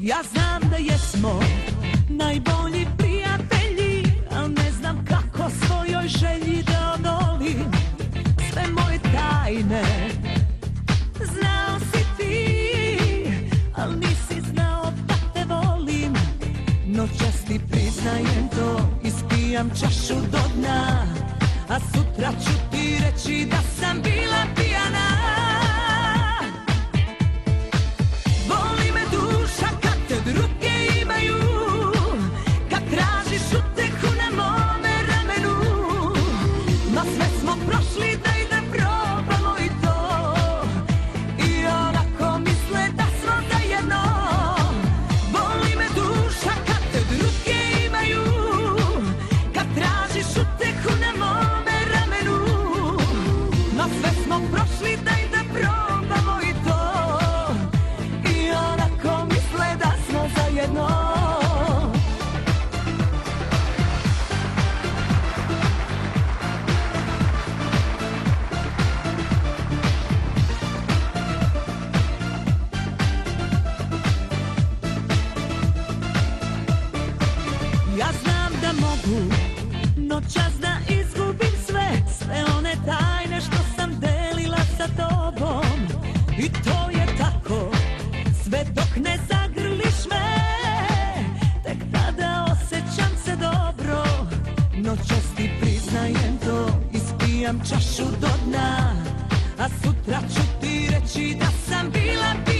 Ja znam da jesmo najbolji prijatelji, al ne znam kako svojoj želji da odolim. Sve moje tajne znao si ti, al nisi znao da te volim. Noćas ti priznajem to, ispijam čašu do dna, a sutra ću ti reći da sam bila pijana. Ja znam da mogu noćas da izgubim sve one tajne što sam delila sa tobom. I to je tako, sve dok ne zagrliš me, tek tada osjećam se dobro. Noćas ti priznajem to, ispijam čašu do dna, a sutra ću ti reći da sam bila pijana.